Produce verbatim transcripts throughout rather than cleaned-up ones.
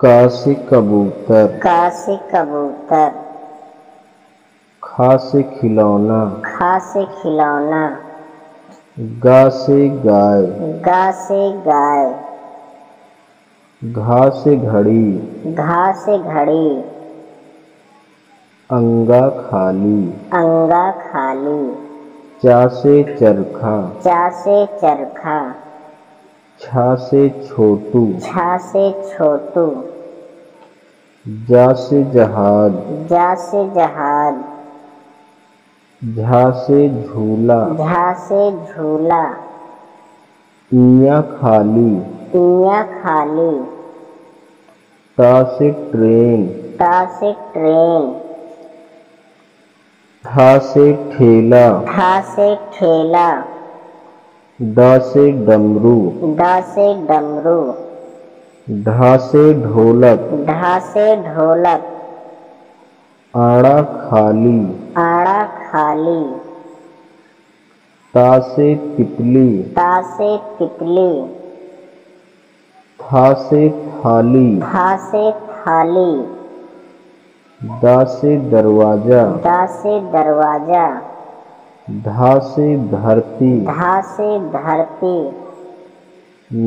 कासे कबूतर कासे कबूतर। खासे खिलौना खासे खिलौना। गासे गाय गासे गाय। घासे घड़ी घासे घड़ी। अंगा खाली अंगा खाली। चासे चरखा चासे चरखा। छासे छोटू छासे छोटू। जासे जहाज जासे जहाज। झासे झूला झासे झूला। इया खाली इया खाली। तासे ट्रेन तासे ट्रेन। थासे ठेला थासे ठेला। दासे डमरू दासे डमरू। धासे ढोलक धासे ढोलक। आड़ा खाली आड़ा खाली। तासे तितली तासे तितली। थासे थाली थासे थाली। दासे दरवाजा दासे दरवाजा। धासे धरती धासे धरती।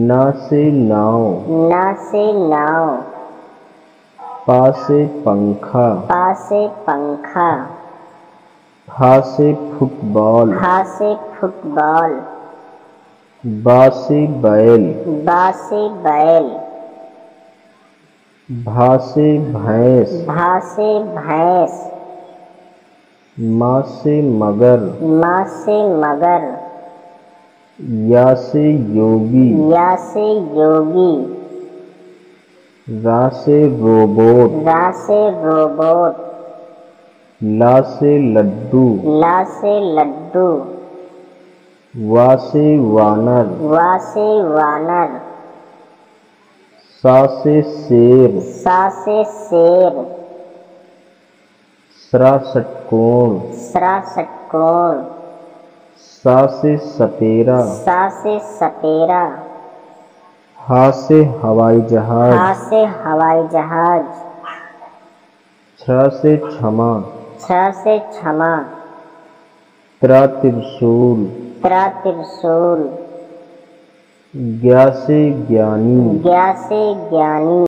नासे नाव नासे नाव। पासे पंखा पासे पंखा। फासे फुटबॉल फासे फुटबॉल। बासे बैल बासे बैल। भासे भैंस भासे भैंस। माँ से मगर माँ से मगर। या से योगी या से योगी। रा से रोबोट रा से रोबोट। ला से लड्डू ला से लड्डू। वा से वानर वा से वानर। सा से शेर सा से शेर। स्रा षटकोण स्रा षटकोण। सा से सपेरा सा से सपेरा। हा से हवाई जहाज हा से हवाई जहाज। छ से क्षमा छ से क्षमा। त्रा त्रिशूल त्रा त्रिशूल। ज्ञा से ज्ञानी ज्ञा से ज्ञानी।